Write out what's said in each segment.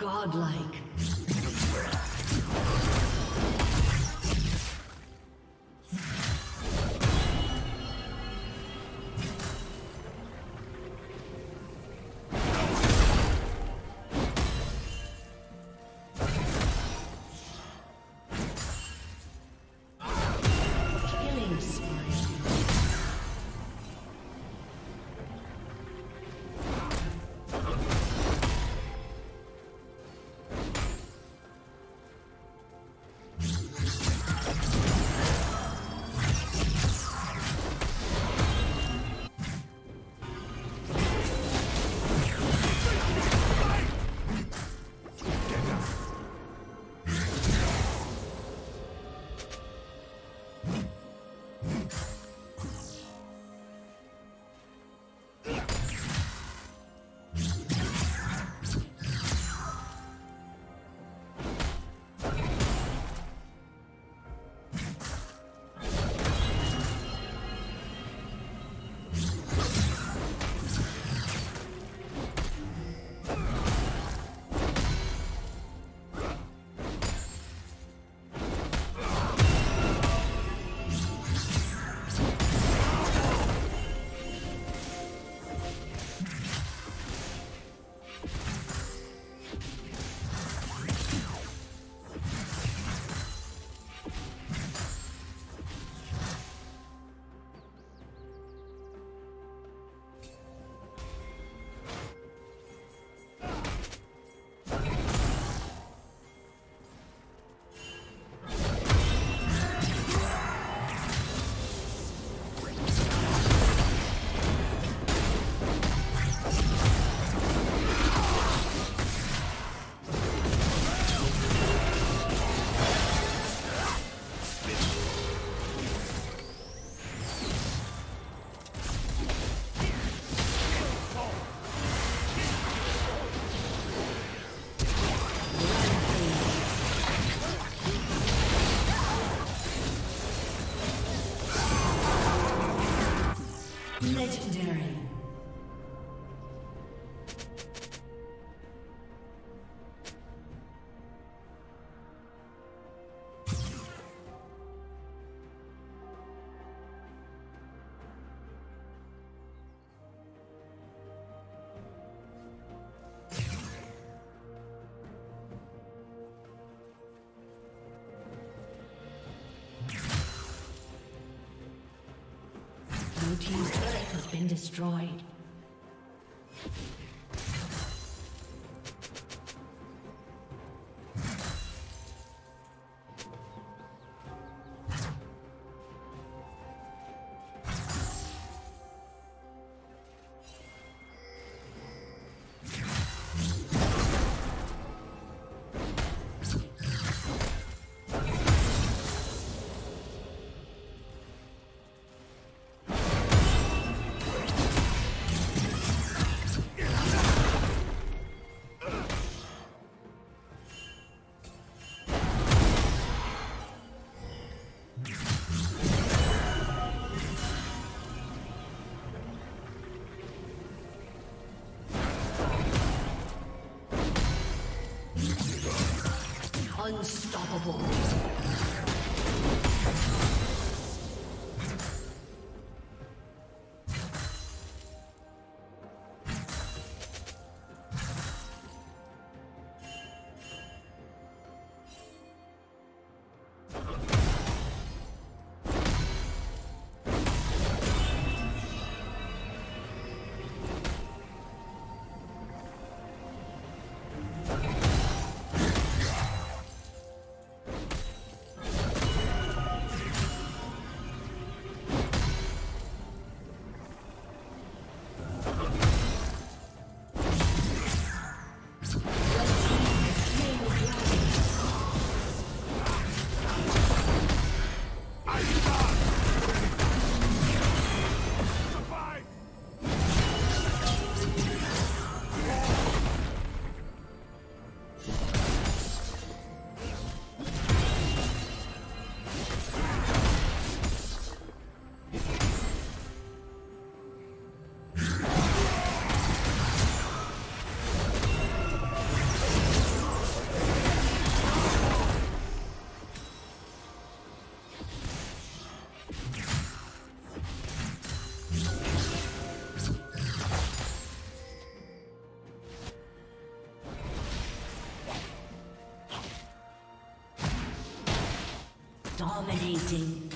Godlike. Legendary. Blue team's turret has been destroyed. Unstoppable. Dominating.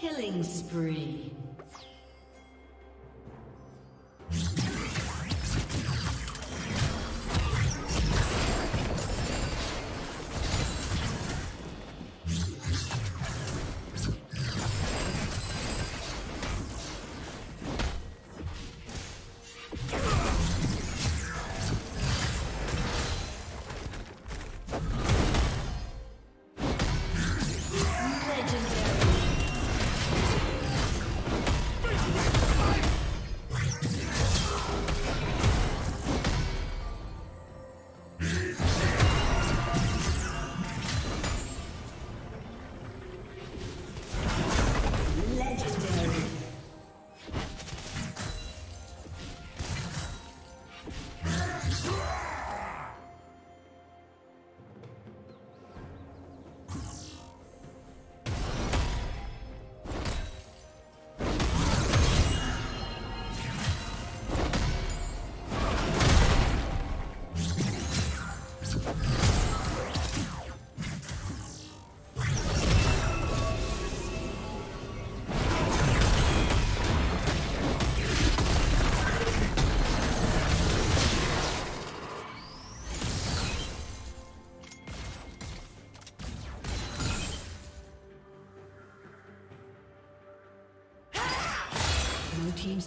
Killing spree. Blue team's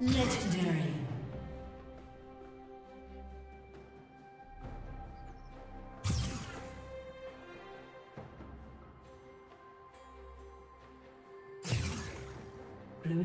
Legendary. Blue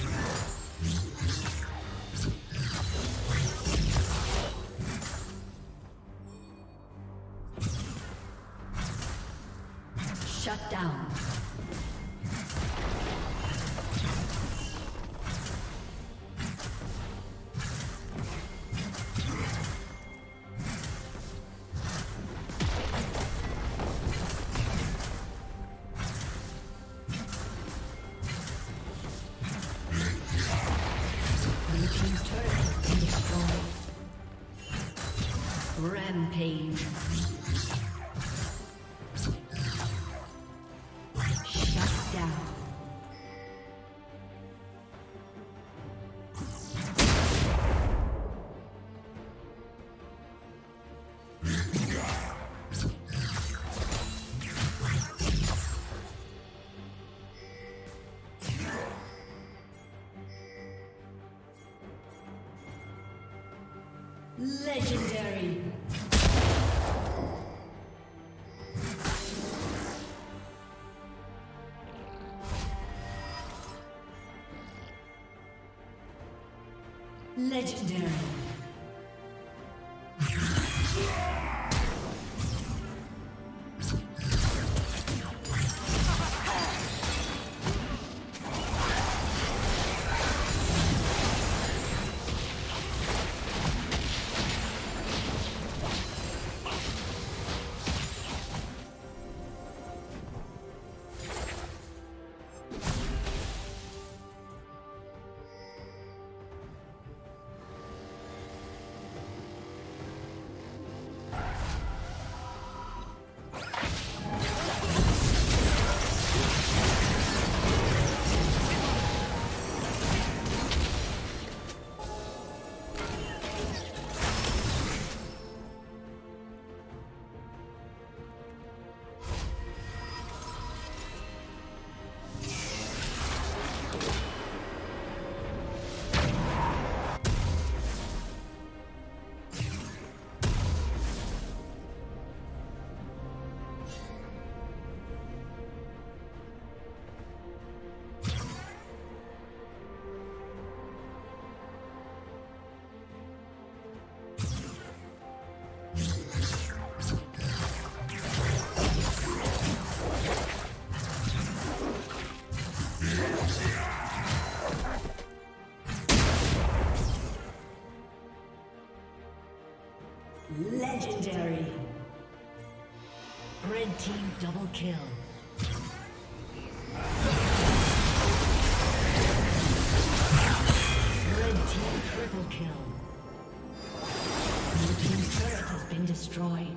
Shut down. Legendary. Legendary. Legendary. Red team double kill. Red team triple kill. Blue team's turret has been destroyed.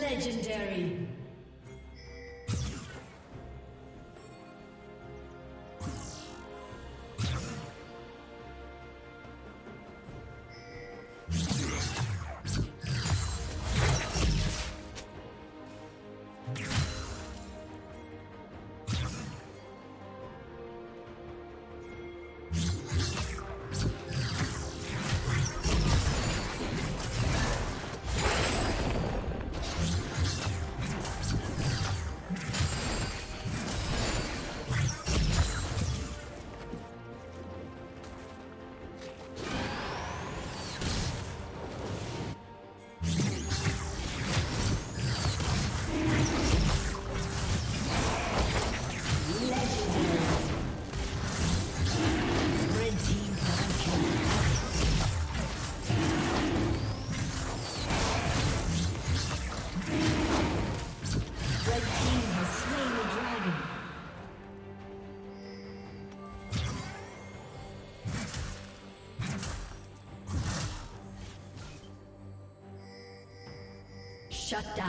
Legendary. Shut down.